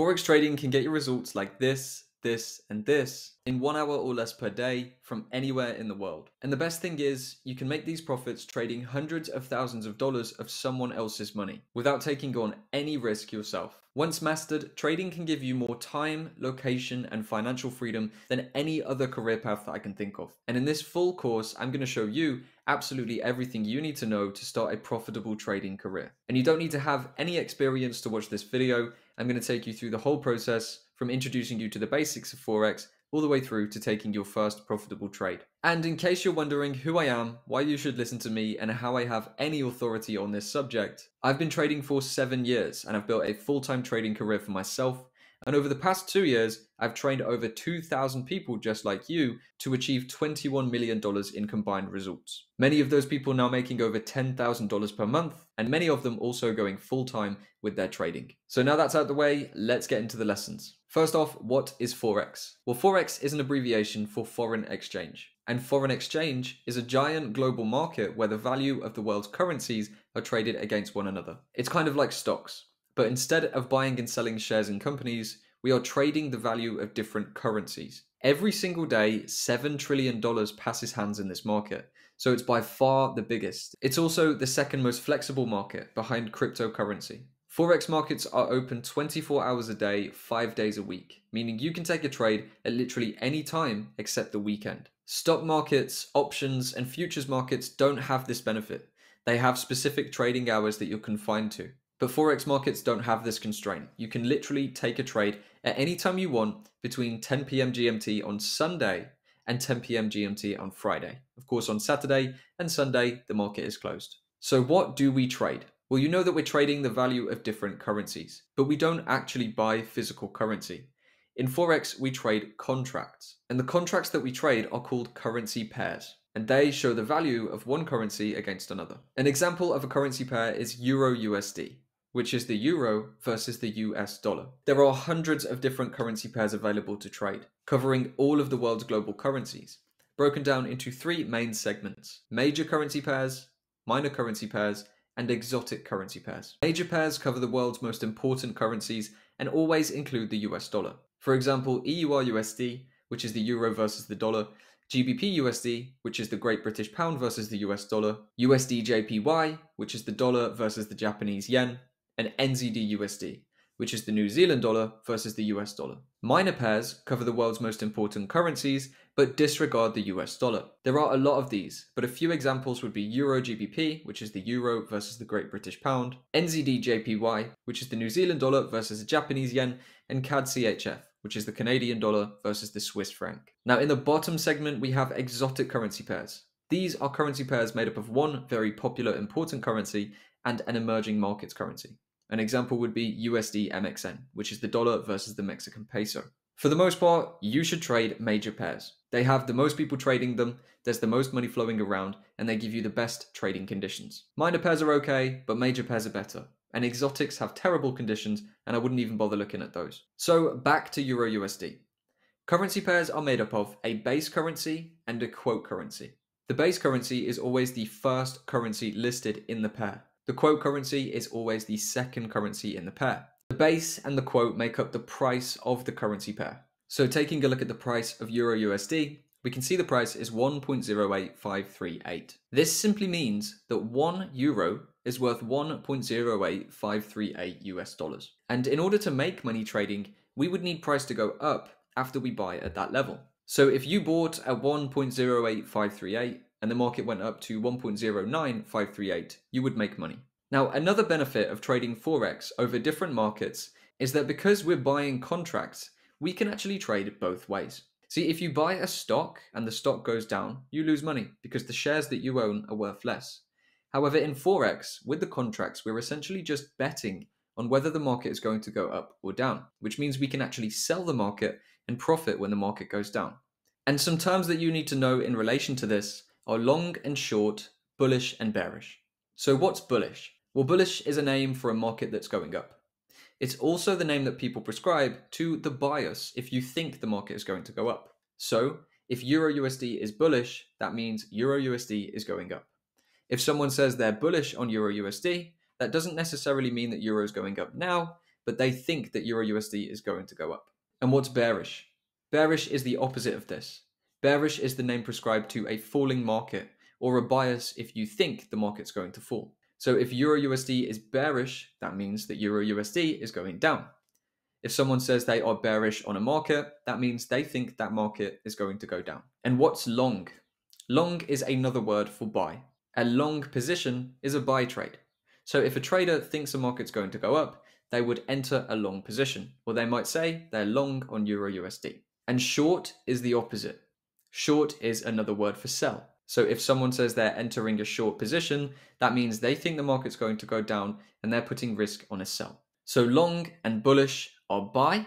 Forex trading can get you results like this, this, and this in 1 hour or less per day from anywhere in the world. And the best thing is you can make these profits trading hundreds of thousands of dollars of someone else's money without taking on any risk yourself. Once mastered, trading can give you more time, location, and financial freedom than any other career path that I can think of. And in this full course, I'm going to show you absolutely everything you need to know to start a profitable trading career. And you don't need to have any experience to watch this video. I'm going to take you through the whole process, from introducing you to the basics of Forex all the way through to taking your first profitable trade. And in case you're wondering who I am, why you should listen to me, and how I have any authority on this subject, I've been trading for 7 years and I've built a full-time trading career for myself. And over the past 2 years, I've trained over 2,000 people just like you to achieve $21 million in combined results. Many of those people now making over $10,000 per month, and many of them also going full-time with their trading. So now that's out of the way, let's get into the lessons. First off, what is Forex? Well, Forex is an abbreviation for foreign exchange. And foreign exchange is a giant global market where the value of the world's currencies are traded against one another. It's kind of like stocks. But instead of buying and selling shares in companies, we are trading the value of different currencies. Every single day, $7 trillion passes hands in this market, so it's by far the biggest. It's also the second most flexible market behind cryptocurrency. Forex markets are open 24 hours a day, 5 days a week, meaning you can take a trade at literally any time except the weekend. Stock markets, options, and futures markets don't have this benefit. They have specific trading hours that you're confined to. But Forex markets don't have this constraint. You can literally take a trade at any time you want between 10 p.m. GMT on Sunday and 10 p.m. GMT on Friday. Of course, on Saturday and Sunday, the market is closed. So what do we trade? Well, you know that we're trading the value of different currencies, but we don't actually buy physical currency. In Forex, we trade contracts, and the contracts that we trade are called currency pairs. And they show the value of one currency against another. An example of a currency pair is Euro USD, which is the euro versus the US dollar. There are hundreds of different currency pairs available to trade, covering all of the world's global currencies, broken down into three main segments: major currency pairs, minor currency pairs, and exotic currency pairs. Major pairs cover the world's most important currencies and always include the US dollar. For example, EURUSD, which is the euro versus the dollar, GBPUSD, which is the Great British Pound versus the US dollar, USDJPY, which is the dollar versus the Japanese yen, and NZDUSD, which is the New Zealand dollar versus the US dollar. Minor pairs cover the world's most important currencies, but disregard the US dollar. There are a lot of these, but a few examples would be Euro GBP, which is the euro versus the Great British Pound, NZDJPY, which is the New Zealand dollar versus the Japanese yen, and CAD-CHF, which is the Canadian dollar versus the Swiss franc. Now in the bottom segment, we have exotic currency pairs. These are currency pairs made up of one very popular important currency and an emerging markets currency. An example would be USD MXN, which is the dollar versus the Mexican peso. For the most part, you should trade major pairs. They have the most people trading them, there's the most money flowing around, and they give you the best trading conditions. Minor pairs are okay, but major pairs are better. And exotics have terrible conditions, and I wouldn't even bother looking at those. So back to Euro USD. Currency pairs are made up of a base currency and a quote currency. The base currency is always the first currency listed in the pair. The quote currency is always the second currency in the pair. The base and the quote make up the price of the currency pair. So taking a look at the price of Euro USD, we can see the price is 1.08538. This simply means that 1 euro is worth 1.08538 US dollars. And in order to make money trading, we would need price to go up after we buy at that level. So if you bought at 1.08538, and the market went up to 1.09538, you would make money. Now, another benefit of trading Forex over different markets is that because we're buying contracts, we can actually trade both ways. See, if you buy a stock and the stock goes down, you lose money because the shares that you own are worth less. However, in Forex, with the contracts, we're essentially just betting on whether the market is going to go up or down, which means we can actually sell the market and profit when the market goes down. And some terms that you need to know in relation to this are long and short, bullish and bearish. So what's bullish? Well, bullish is a name for a market that's going up. It's also the name that people prescribe to the bias if you think the market is going to go up. So if Euro USD is bullish, that means Euro USD is going up. If someone says they're bullish on Euro USD, that doesn't necessarily mean that Euro is going up now, but they think that Euro USD is going to go up. And what's bearish? Bearish is the opposite of this. Bearish is the name prescribed to a falling market, or a bias if you think the market's going to fall. So if Euro USD is bearish, that means that Euro USD is going down. If someone says they are bearish on a market, that means they think that market is going to go down. And what's long? Long is another word for buy. A long position is a buy trade. So if a trader thinks a market's going to go up, they would enter a long position, or they might say they're long on Euro USD. And short is the opposite. Short is another word for sell. So if someone says they're entering a short position, that means they think the market's going to go down and they're putting risk on a sell. So long and bullish are buy,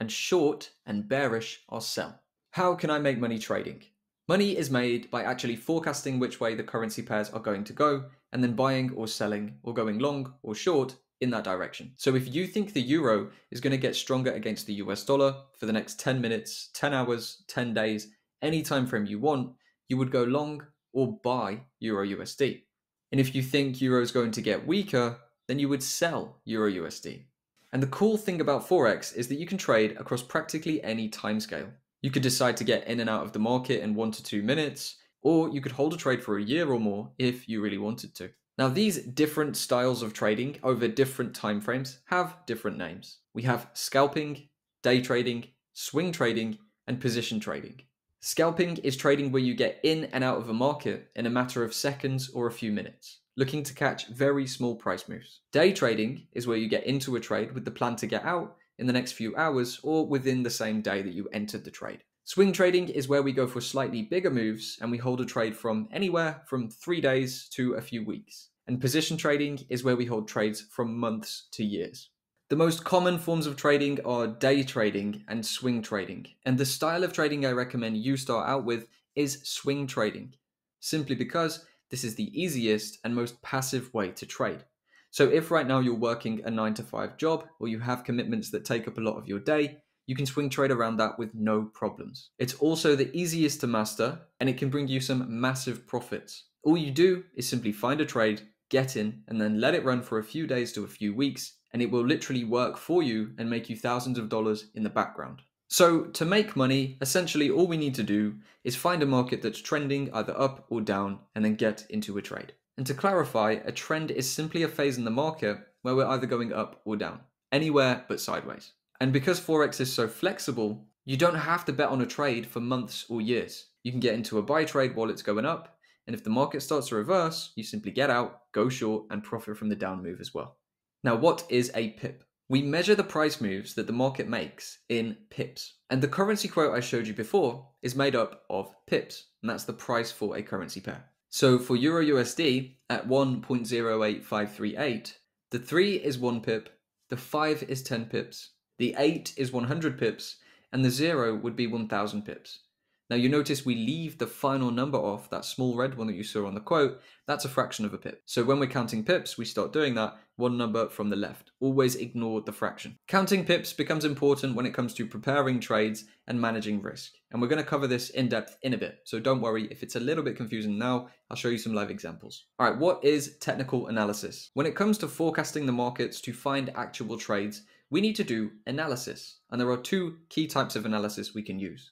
and short and bearish are sell. How can I make money trading? Money is made by actually forecasting which way the currency pairs are going to go and then buying or selling or going long or short in that direction. So if you think the euro is going to get stronger against the US dollar for the next 10 minutes, 10 hours, 10 days, any time frame you want, you would go long or buy Euro USD. And if you think Euro is going to get weaker, then you would sell Euro USD. And the cool thing about Forex is that you can trade across practically any timescale. You could decide to get in and out of the market in 1 to 2 minutes, or you could hold a trade for a year or more if you really wanted to. Now, these different styles of trading over different time frames have different names. We have scalping, day trading, swing trading, and position trading. Scalping is trading where you get in and out of a market in a matter of seconds or a few minutes, looking to catch very small price moves. Day trading is where you get into a trade with the plan to get out in the next few hours or within the same day that you entered the trade. Swing trading is where we go for slightly bigger moves and we hold a trade from anywhere from 3 days to a few weeks. And position trading is where we hold trades from months to years. The most common forms of trading are day trading and swing trading, and the style of trading I recommend you start out with is swing trading, simply because this is the easiest and most passive way to trade. So if right now you're working a 9-to-5 job or you have commitments that take up a lot of your day, you can swing trade around that with no problems. It's also the easiest to master and it can bring you some massive profits. All you do is simply find a trade, get in, and then let it run for a few days to a few weeks, and it will literally work for you and make you thousands of dollars in the background. So to make money, essentially all we need to do is find a market that's trending either up or down and then get into a trade. And to clarify, a trend is simply a phase in the market where we're either going up or down, anywhere but sideways. And because Forex is so flexible, you don't have to bet on a trade for months or years. You can get into a buy trade while it's going up, and if the market starts to reverse, you simply get out, go short, and profit from the down move as well. Now, what is a pip? We measure the price moves that the market makes in pips. And the currency quote I showed you before is made up of pips, and that's the price for a currency pair. So for Euro USD at 1.08538, the 3 is 1 pip, the 5 is 10 pips, the 8 is 100 pips, and the 0 would be 1,000 pips. Now you notice we leave the final number off, that small red one that you saw on the quote, that's a fraction of a pip. So when we're counting pips, we start doing that one number from the left. Always ignore the fraction. Counting pips becomes important when it comes to preparing trades and managing risk. And we're going to cover this in depth in a bit. So don't worry if it's a little bit confusing now, I'll show you some live examples. All right, what is technical analysis? When it comes to forecasting the markets to find actual trades, we need to do analysis. And there are 2 key types of analysis we can use.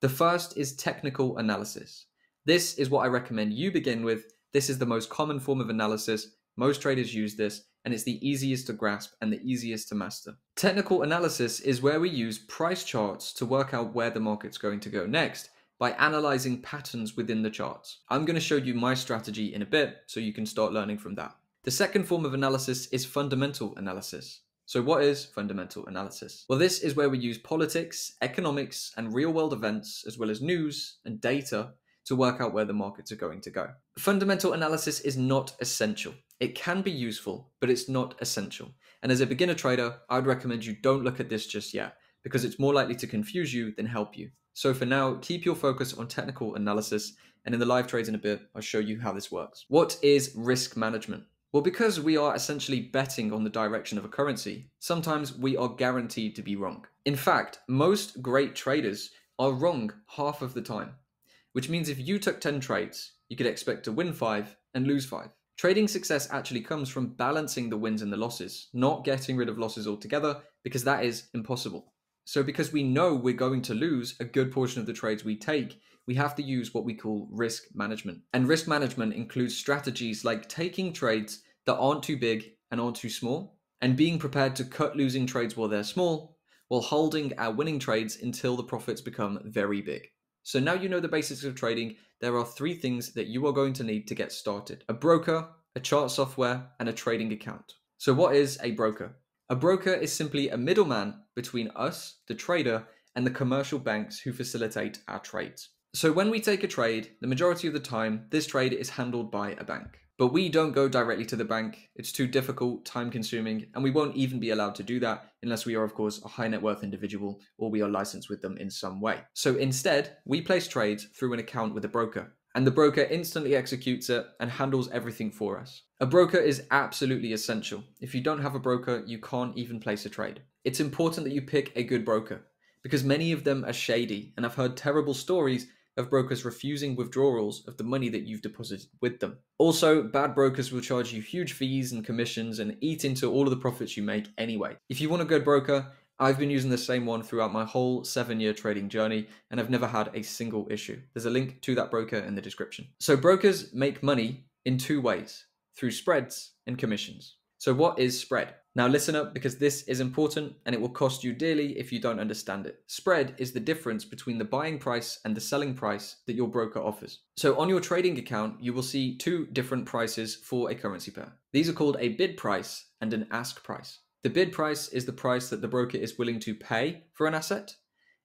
The first is technical analysis. This is what I recommend you begin with. This is the most common form of analysis. Most traders use this, and it's the easiest to grasp and the easiest to master. Technical analysis is where we use price charts to work out where the market's going to go next by analyzing patterns within the charts. I'm going to show you my strategy in a bit so you can start learning from that. The second form of analysis is fundamental analysis. So what is fundamental analysis? Well, this is where we use politics, economics, and real-world events, as well as news and data, to work out where the markets are going to go. Fundamental analysis is not essential. It can be useful, but it's not essential. And as a beginner trader, I'd recommend you don't look at this just yet, because it's more likely to confuse you than help you. So for now, keep your focus on technical analysis, and in the live trades in a bit, I'll show you how this works. What is risk management? Well, because we are essentially betting on the direction of a currency, sometimes we are guaranteed to be wrong. In fact, most great traders are wrong half of the time, which means if you took 10 trades, you could expect to win 5 and lose 5. Trading success actually comes from balancing the wins and the losses, not getting rid of losses altogether, because that is impossible. So because we know we're going to lose a good portion of the trades we take, we have to use what we call risk management. And risk management includes strategies like taking trades that aren't too big and aren't too small, and being prepared to cut losing trades while they're small, while holding our winning trades until the profits become very big. So now you know the basics of trading, there are three things that you are going to need to get started. A broker, a chart software, and a trading account. So what is a broker? A broker is simply a middleman between us, the trader, and the commercial banks who facilitate our trades. So when we take a trade, the majority of the time, this trade is handled by a bank. But we don't go directly to the bank. It's too difficult, time-consuming, and we won't even be allowed to do that unless we are, of course, a high net worth individual or we are licensed with them in some way. So instead, we place trades through an account with a broker, and the broker instantly executes it and handles everything for us. A broker is absolutely essential. If you don't have a broker, you can't even place a trade. It's important that you pick a good broker because many of them are shady, and I've heard terrible stories of brokers refusing withdrawals of the money that you've deposited with them. Also, bad brokers will charge you huge fees and commissions and eat into all of the profits you make anyway. If you want a good broker, I've been using the same one throughout my whole 7-year trading journey, and I've never had a single issue. There's a link to that broker in the description. So brokers make money in two ways, through spreads and commissions. So what is spread? Now listen up, because this is important and it will cost you dearly if you don't understand it. Spread is the difference between the buying price and the selling price that your broker offers. So on your trading account, you will see two different prices for a currency pair. These are called a bid price and an ask price. The bid price is the price that the broker is willing to pay for an asset,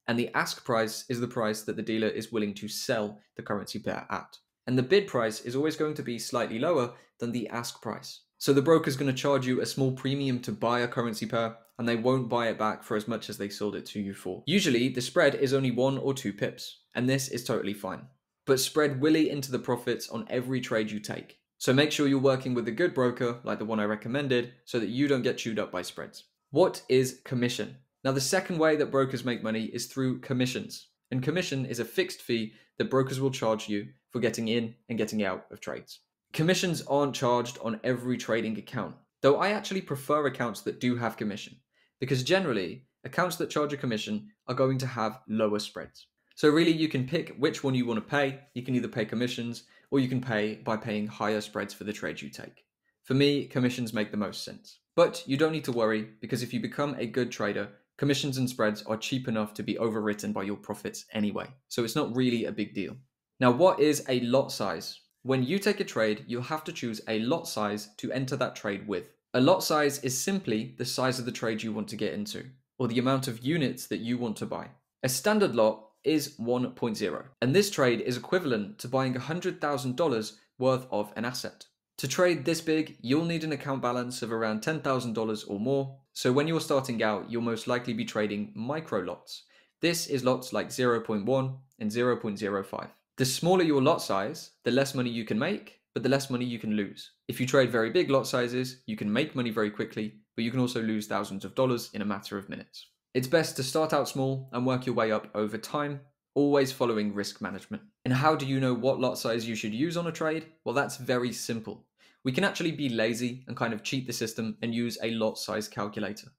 and the ask price is the price that the dealer is willing to sell the currency pair at. And the bid price is always going to be slightly lower than the ask price. So the broker is going to charge you a small premium to buy a currency pair, and they won't buy it back for as much as they sold it to you for. Usually the spread is only 1 or 2 pips, and this is totally fine. But spread will eat into the profits on every trade you take. So make sure you're working with a good broker like the one I recommended so that you don't get chewed up by spreads. What is commission? Now the second way that brokers make money is through commissions. And commission is a fixed fee that brokers will charge you for getting in and getting out of trades. Commissions aren't charged on every trading account, though I actually prefer accounts that do have commission, because generally, accounts that charge a commission are going to have lower spreads. So really, you can pick which one you want to pay. You can either pay commissions, or you can pay by paying higher spreads for the trades you take. For me, commissions make the most sense. But you don't need to worry, because if you become a good trader, commissions and spreads are cheap enough to be overwritten by your profits anyway, so it's not really a big deal. Now, what is a lot size? When you take a trade, you'll have to choose a lot size to enter that trade with. A lot size is simply the size of the trade you want to get into, or the amount of units that you want to buy. A standard lot is 1.0, and this trade is equivalent to buying $100,000 worth of an asset. To trade this big, you'll need an account balance of around $10,000 or more, so when you're starting out, you'll most likely be trading micro lots. This is lots like 0.1 and 0.05. The smaller your lot size, the less money you can make, but the less money you can lose. If you trade very big lot sizes, you can make money very quickly, but you can also lose thousands of dollars in a matter of minutes. It's best to start out small and work your way up over time, always following risk management. And how do you know what lot size you should use on a trade? Well, that's very simple. We can actually be lazy and kind of cheat the system and use a lot size calculator.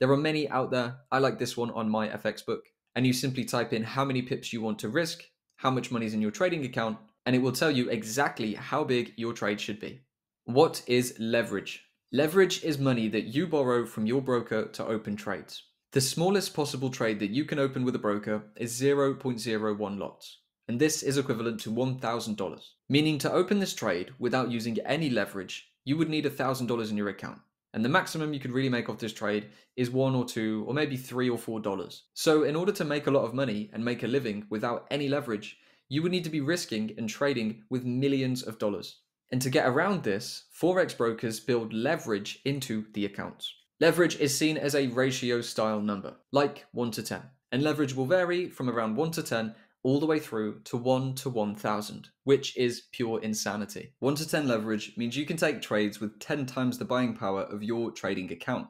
There are many out there. I like this one on my FX book. And you simply type in how many pips you want to risk, how much money is in your trading account, and it will tell you exactly how big your trade should be. What is leverage? Leverage is money that you borrow from your broker to open trades. The smallest possible trade that you can open with a broker is 0.01 lots, and this is equivalent to $1,000, meaning to open this trade without using any leverage, you would need $1,000 in your account. And the maximum you could really make off this trade is $1 or $2 or maybe $3 or $4. So in order to make a lot of money and make a living without any leverage, you would need to be risking and trading with millions of dollars. And to get around this, Forex brokers build leverage into the accounts. Leverage is seen as a ratio style number, like 1 to 10. And leverage will vary from around 1 to 10 all the way through to 1 to 1,000, which is pure insanity. 1 to 10 leverage means you can take trades with 10 times the buying power of your trading account.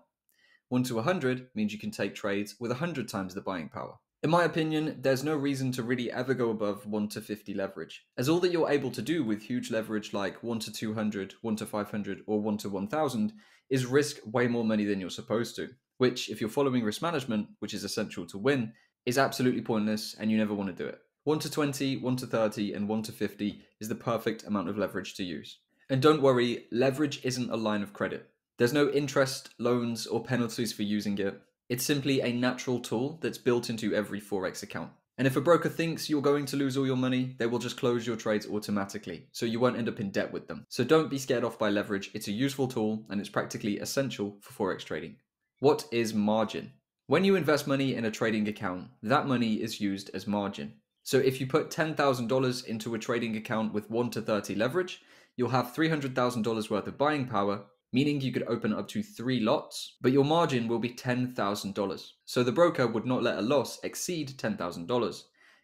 1 to 100 means you can take trades with 100 times the buying power. In my opinion, there's no reason to really ever go above 1 to 50 leverage, as all that you're able to do with huge leverage like 1 to 200, 1 to 500, or 1 to 1000 is risk way more money than you're supposed to, which, if you're following risk management, which is essential to win, is absolutely pointless and you never want to do it. 1 to 20, 1 to 30, and 1 to 50 is the perfect amount of leverage to use. And don't worry, leverage isn't a line of credit. There's no interest, loans, or penalties for using it. It's simply a natural tool that's built into every Forex account. And if a broker thinks you're going to lose all your money, they will just close your trades automatically, so you won't end up in debt with them. So don't be scared off by leverage. It's a useful tool and it's practically essential for Forex trading. What is margin? When you invest money in a trading account, that money is used as margin. So if you put $10,000 into a trading account with 1 to 30 leverage, you'll have $300,000 worth of buying power, meaning you could open up to 3 lots, but your margin will be $10,000. So the broker would not let a loss exceed $10,000.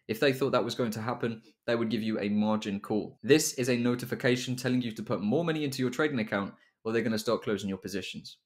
If they thought that was going to happen, they would give you a margin call. This is a notification telling you to put more money into your trading account, or they're going to start closing your positions.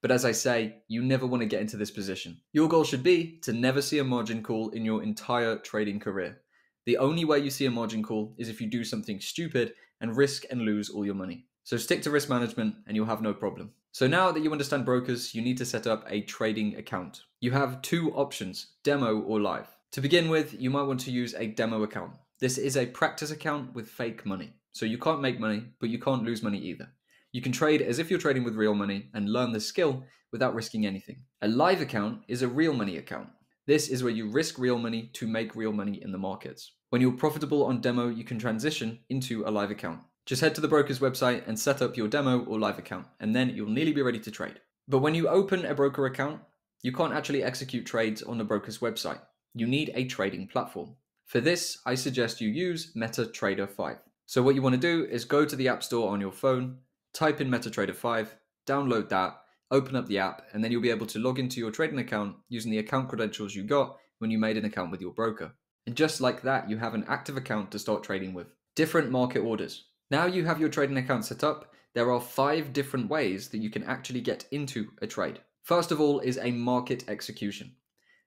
But as I say, you never want to get into this position. Your goal should be to never see a margin call in your entire trading career. The only way you see a margin call is if you do something stupid and risk and lose all your money. So stick to risk management and you'll have no problem. So now that you understand brokers, you need to set up a trading account. You have 2 options, demo or live. To begin with, you might want to use a demo account. This is a practice account with fake money. So you can't make money, but you can't lose money either. You can trade as if you're trading with real money and learn the skill without risking anything. A live account is a real money account. This is where you risk real money to make real money in the markets. When you're profitable on demo, you can transition into a live account. Just head to the broker's website and set up your demo or live account, and then you'll nearly be ready to trade. But when you open a broker account, you can't actually execute trades on the broker's website. You need a trading platform. For this, I suggest you use MetaTrader 5. So what you want to do is go to the App Store on your phone, type in MetaTrader 5, download that, open up the app, and then you'll be able to log into your trading account using the account credentials you got when you made an account with your broker. And just like that, you have an active account to start trading with. Different market orders. Now you have your trading account set up, there are 5 different ways that you can actually get into a trade. First of all is a market execution.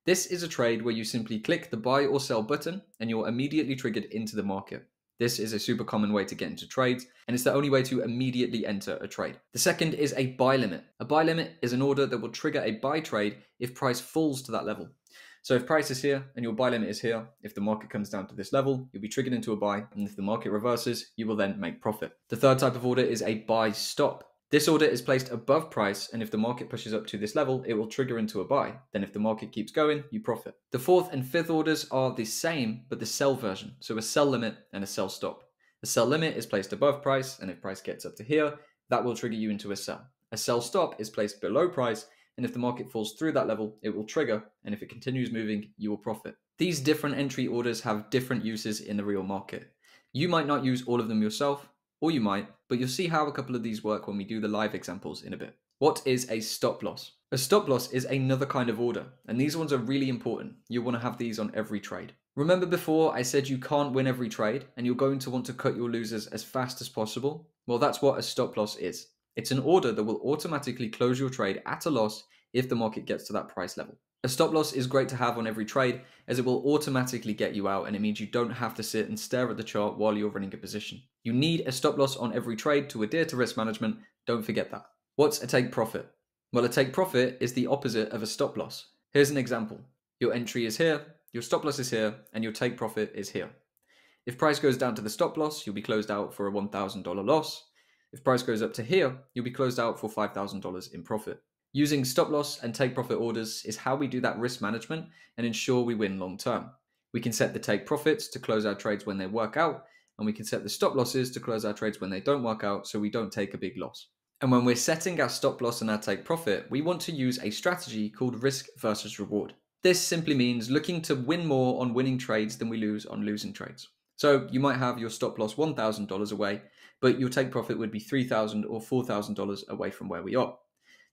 This is a trade where you simply click the buy or sell button and you're immediately triggered into the market. This is a super common way to get into trades and it's the only way to immediately enter a trade. The second is a buy limit. A buy limit is an order that will trigger a buy trade if price falls to that level. So if price is here and your buy limit is here, if the market comes down to this level, you'll be triggered into a buy, and if the market reverses, you will then make profit. The third type of order is a buy stop. This order is placed above price, and if the market pushes up to this level, it will trigger into a buy. Then if the market keeps going, you profit. The fourth and fifth orders are the same, but the sell version. So a sell limit and a sell stop. The sell limit is placed above price, and if price gets up to here, that will trigger you into a sell. A sell stop is placed below price, and if the market falls through that level, it will trigger, and if it continues moving, you will profit. These different entry orders have different uses in the real market. You might not use all of them yourself, or you might, but you'll see how a couple of these work when we do the live examples in a bit. What is a stop loss? A stop loss is another kind of order, and these ones are really important. You'll want to have these on every trade. Remember before I said you can't win every trade, and you're going to want to cut your losers as fast as possible? Well, that's what a stop loss is. It's an order that will automatically close your trade at a loss if the market gets to that price level. A stop loss is great to have on every trade as it will automatically get you out, and it means you don't have to sit and stare at the chart while you're running a position. You need a stop loss on every trade to adhere to risk management. Don't forget that. What's a take profit? Well, a take profit is the opposite of a stop loss. Here's an example. Your entry is here, your stop loss is here, and your take profit is here. If price goes down to the stop loss, you'll be closed out for a $1,000 loss. If price goes up to here, you'll be closed out for $5,000 in profit. Using stop loss and take profit orders is how we do that risk management and ensure we win long term. We can set the take profits to close our trades when they work out, and we can set the stop losses to close our trades when they don't work out so we don't take a big loss. And when we're setting our stop loss and our take profit, we want to use a strategy called risk versus reward. This simply means looking to win more on winning trades than we lose on losing trades. So you might have your stop loss $1,000 away, but your take profit would be $3,000 or $4,000 away from where we are.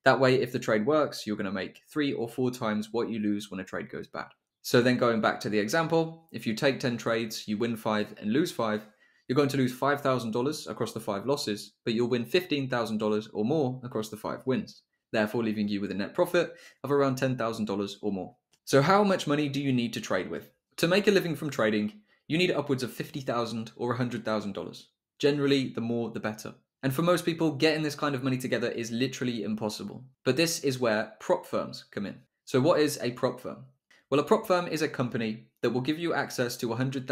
That way, if the trade works, you're going to make 3 or 4 times what you lose when a trade goes bad. So then going back to the example, if you take 10 trades, you win 5 and lose 5, you're going to lose $5,000 across the 5 losses, but you'll win $15,000 or more across the 5 wins, therefore leaving you with a net profit of around $10,000 or more. So how much money do you need to trade with? To make a living from trading, you need upwards of $50,000 or $100,000. Generally, the more the better. And for most people, getting this kind of money together is literally impossible. But this is where prop firms come in. So what is a prop firm? Well, a prop firm is a company that will give you access to $100,000,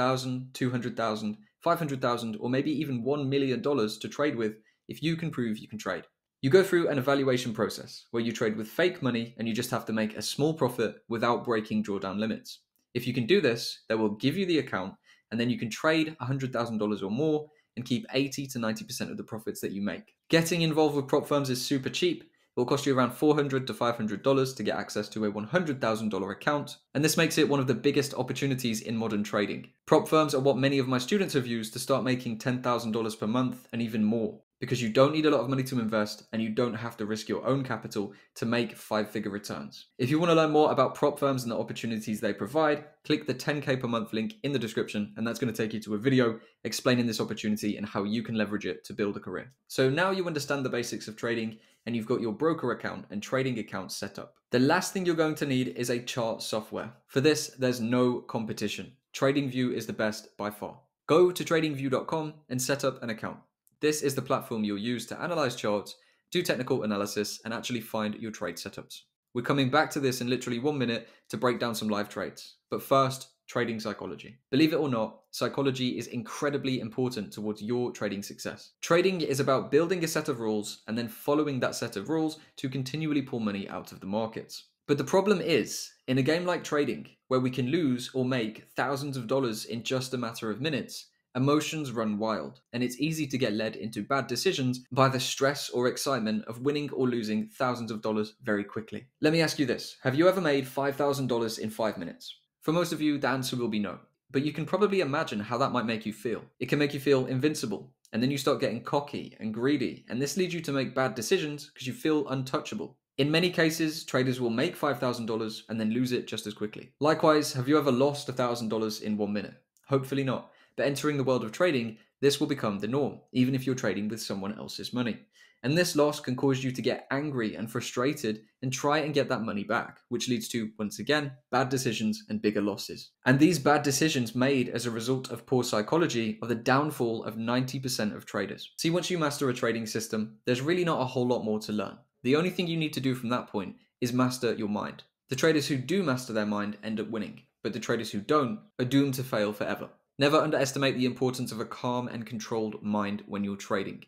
$200,000, $500,000, or maybe even $1 million to trade with if you can prove you can trade. You go through an evaluation process where you trade with fake money and you just have to make a small profit without breaking drawdown limits. If you can do this, they will give you the account and then you can trade $100,000 or more and keep 80 to 90% of the profits that you make. Getting involved with prop firms is super cheap. It will cost you around $400 to $500 to get access to a $100,000 account, and this makes it one of the biggest opportunities in modern trading. Prop firms are what many of my students have used to start making $10,000 per month and even more, because you don't need a lot of money to invest and you don't have to risk your own capital to make five-figure returns. If you want to learn more about prop firms and the opportunities they provide, click the 10K per month link in the description, and that's going to take you to a video explaining this opportunity and how you can leverage it to build a career. So now you understand the basics of trading and you've got your broker account and trading account set up. The last thing you're going to need is a chart software. For this, there's no competition. Tradingview is the best by far. Go to tradingview.com and set up an account. This is the platform you'll use to analyze charts, do technical analysis, and actually find your trade setups. We're coming back to this in literally 1 minute to break down some live trades. But first, trading psychology. Believe it or not, psychology is incredibly important towards your trading success. Trading is about building a set of rules and then following that set of rules to continually pull money out of the markets. But the problem is, in a game like trading, where we can lose or make thousands of dollars in just a matter of minutes, emotions run wild, and it's easy to get led into bad decisions by the stress or excitement of winning or losing thousands of dollars very quickly. Let me ask you this. Have you ever made $5,000 in 5 minutes? For most of you, the answer will be no, but you can probably imagine how that might make you feel. It can make you feel invincible, and then you start getting cocky and greedy, and this leads you to make bad decisions because you feel untouchable. In many cases, traders will make $5,000 and then lose it just as quickly. Likewise, have you ever lost $1,000 in 1 minute? Hopefully not. But entering the world of trading, this will become the norm, even if you're trading with someone else's money. And this loss can cause you to get angry and frustrated and try and get that money back, which leads to, once again, bad decisions and bigger losses. And these bad decisions made as a result of poor psychology are the downfall of 90% of traders. See, once you master a trading system, there's really not a whole lot more to learn. The only thing you need to do from that point is master your mind. The traders who do master their mind end up winning, but the traders who don't are doomed to fail forever. Never underestimate the importance of a calm and controlled mind when you're trading.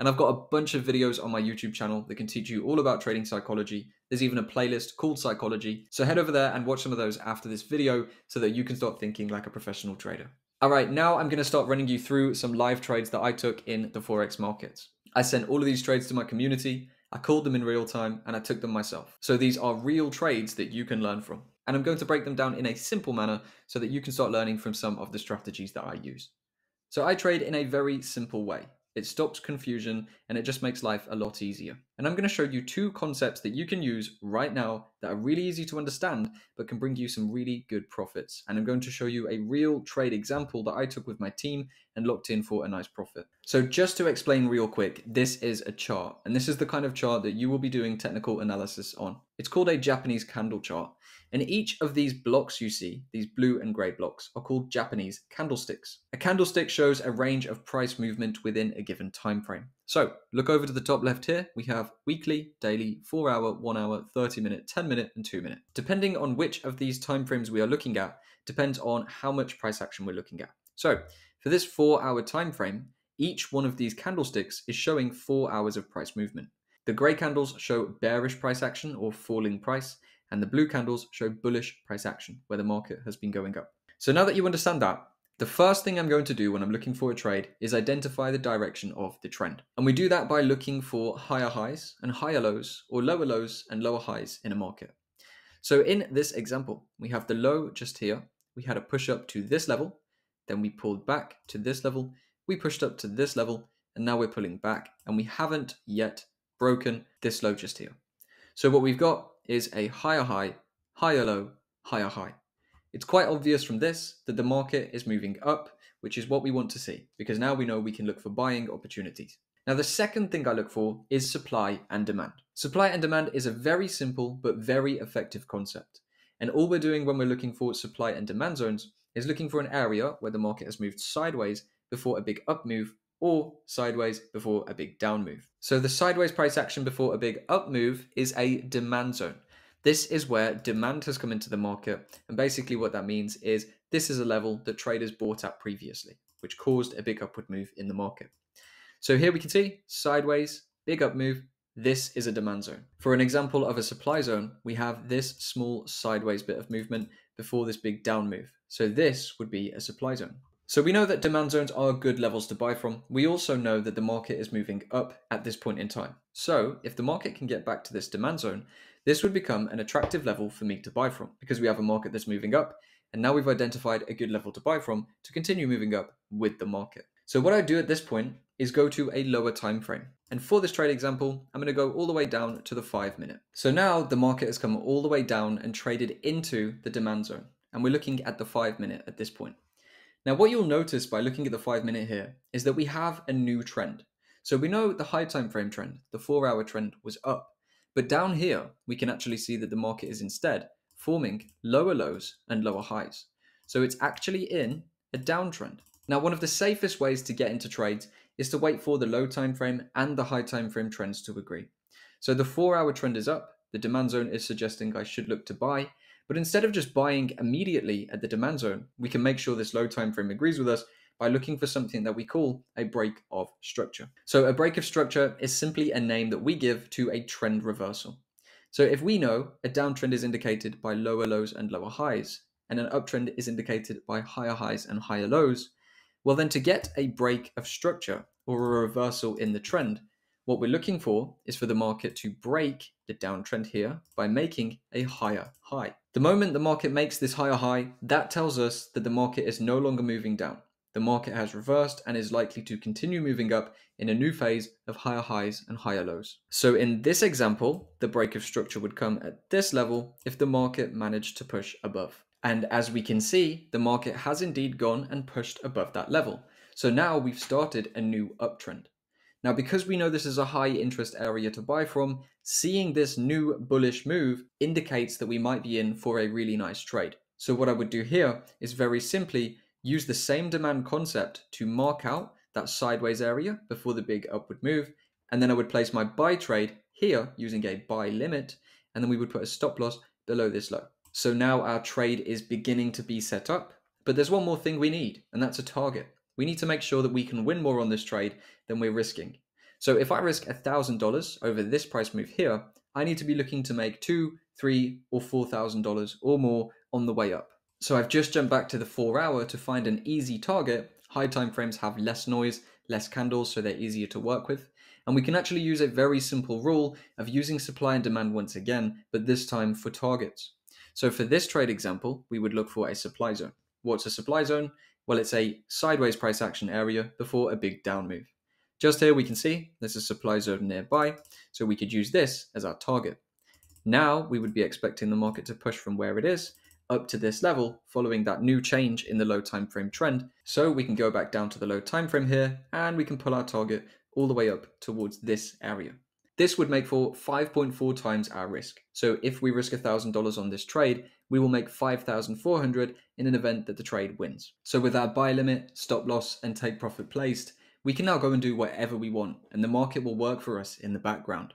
And I've got a bunch of videos on my YouTube channel that can teach you all about trading psychology. There's even a playlist called Psychology. So head over there and watch some of those after this video so that you can start thinking like a professional trader. All right, now I'm going to start running you through some live trades that I took in the Forex markets. I sent all of these trades to my community, I called them in real time, and I took them myself. So these are real trades that you can learn from. And I'm going to break them down in a simple manner so that you can start learning from some of the strategies that I use. So I trade in a very simple way. It stops confusion and it just makes life a lot easier. And I'm going to show you two concepts that you can use right now that are really easy to understand, but can bring you some really good profits. And I'm going to show you a real trade example that I took with my team and locked in for a nice profit. So just to explain real quick, this is a chart, and this is the kind of chart that you will be doing technical analysis on. It's called a Japanese candle chart. And each of these blocks you see, these blue and gray blocks, are called Japanese candlesticks. A candlestick shows a range of price movement within a given time frame. So look over to the top left here, we have weekly, daily, 4 hour, 1 hour, 30 minute, 10 minute, and 2 minute. Depending on which of these time frames we are looking at, depends on how much price action we're looking at. So for this 4 hour time frame, each one of these candlesticks is showing 4 hours of price movement. The gray candles show bearish price action or falling price, and the blue candles show bullish price action, where the market has been going up. So now that you understand that, the first thing I'm going to do when I'm looking for a trade is identify the direction of the trend. And we do that by looking for higher highs and higher lows, or lower lows and lower highs in a market. So in this example, we have the low just here. We had a push up to this level, then we pulled back to this level, we pushed up to this level, and now we're pulling back, and we haven't yet broken this low just here. So what we've got is a higher high, higher low, higher high. It's quite obvious from this that the market is moving up, which is what we want to see, because now we know we can look for buying opportunities. Now, the second thing I look for is supply and demand. Supply and demand is a very simple but very effective concept. And all we're doing when we're looking for supply and demand zones is looking for an area where the market has moved sideways before a big up move, or sideways before a big down move. So the sideways price action before a big up move is a demand zone. This is where demand has come into the market, and basically what that means is this is a level that traders bought at previously, which caused a big upward move in the market. So here we can see sideways, big up move, this is a demand zone. For an example of a supply zone, we have this small sideways bit of movement before this big down move. So this would be a supply zone. So we know that demand zones are good levels to buy from. We also know that the market is moving up at this point in time. So if the market can get back to this demand zone, this would become an attractive level for me to buy from, because we have a market that's moving up, and now we've identified a good level to buy from to continue moving up with the market. So what I do at this point is go to a lower time frame. And for this trade example, I'm going to go all the way down to the 5 minute. So now the market has come all the way down and traded into the demand zone. And we're looking at the 5 minute at this point. Now, what you'll notice by looking at the 5 minute here is that we have a new trend. So we know the high time frame trend, the 4 hour trend, was up, but down here, we can actually see that the market is instead forming lower lows and lower highs. So it's actually in a downtrend. Now, one of the safest ways to get into trades is to wait for the low time frame and the high time frame trends to agree. So the 4 hour trend is up, the demand zone is suggesting I should look to buy. But instead of just buying immediately at the demand zone, we can make sure this low time frame agrees with us by looking for something that we call a break of structure. So a break of structure is simply a name that we give to a trend reversal. So if we know a downtrend is indicated by lower lows and lower highs, and an uptrend is indicated by higher highs and higher lows, well then to get a break of structure or a reversal in the trend, what we're looking for is for the market to break the downtrend here by making a higher high. The moment the market makes this higher high, that tells us that the market is no longer moving down. The market has reversed and is likely to continue moving up in a new phase of higher highs and higher lows. So in this example, the break of structure would come at this level if the market managed to push above. And as we can see, the market has indeed gone and pushed above that level. So now we've started a new uptrend. Now, because we know this is a high interest area to buy from, seeing this new bullish move indicates that we might be in for a really nice trade. So what I would do here is very simply use the same demand concept to mark out that sideways area before the big upward move. And then I would place my buy trade here using a buy limit. And then we would put a stop loss below this low. So now our trade is beginning to be set up, but there's one more thing we need, and that's a target. We need to make sure that we can win more on this trade than we're risking. So if I risk $1,000 over this price move here, I need to be looking to make $2,000, $3,000 or $4,000 or more on the way up. So I've just jumped back to the 4 hour to find an easy target. High time frames have less noise, less candles, so they're easier to work with. And we can actually use a very simple rule of using supply and demand once again, but this time for targets. So for this trade example, we would look for a supply zone. What's a supply zone? Well, it's a sideways price action area before a big down move. Just here we can see there's a supply zone nearby, so we could use this as our target. Now we would be expecting the market to push from where it is up to this level following that new change in the low time frame trend. So we can go back down to the low time frame here and we can pull our target all the way up towards this area. This would make for 5.4 times our risk. So if we risk $1,000 on this trade, we will make $5,400 in an event that the trade wins. So with our buy limit, stop loss, and take profit placed, we can now go and do whatever we want, and the market will work for us in the background.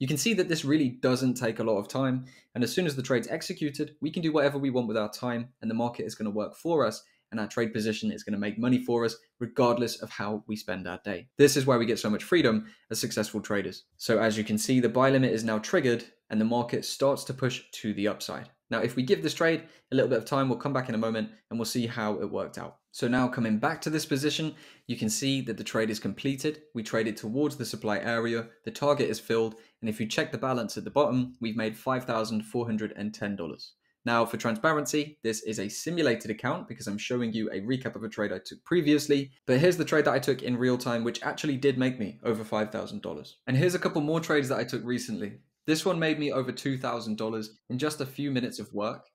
You can see that this really doesn't take a lot of time, and as soon as the trade's executed, we can do whatever we want with our time, and the market is going to work for us, and our trade position is going to make money for us regardless of how we spend our day. This is why we get so much freedom as successful traders. So as you can see, the buy limit is now triggered and the market starts to push to the upside. Now, if we give this trade a little bit of time, we'll come back in a moment and we'll see how it worked out. So now coming back to this position, you can see that the trade is completed. We traded towards the supply area, the target is filled, and if you check the balance at the bottom, we've made $5,410. Now for transparency, this is a simulated account because I'm showing you a recap of a trade I took previously, but here's the trade that I took in real time, which actually did make me over $5,000. And here's a couple more trades that I took recently. This one made me over $2,000 in just a few minutes of work.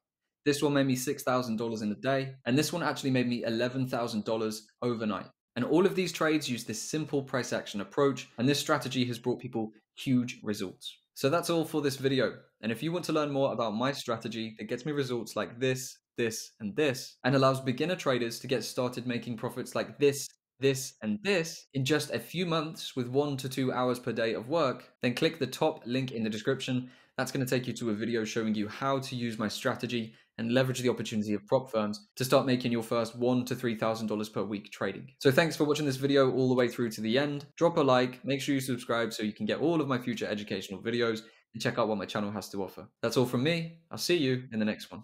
This one made me $6,000 in a day. And this one actually made me $11,000 overnight. And all of these trades use this simple price action approach. And this strategy has brought people huge results. So that's all for this video. And if you want to learn more about my strategy that gets me results like this, this, and this, and allows beginner traders to get started making profits like this, this, and this in just a few months with 1 to 2 hours per day of work, then click the top link in the description. That's going to take you to a video showing you how to use my strategy and leverage the opportunity of prop firms to start making your first $1,000 to $3,000 per week trading. So thanks for watching this video all the way through to the end. Drop a like, make sure you subscribe so you can get all of my future educational videos and check out what my channel has to offer. That's all from me. I'll see you in the next one.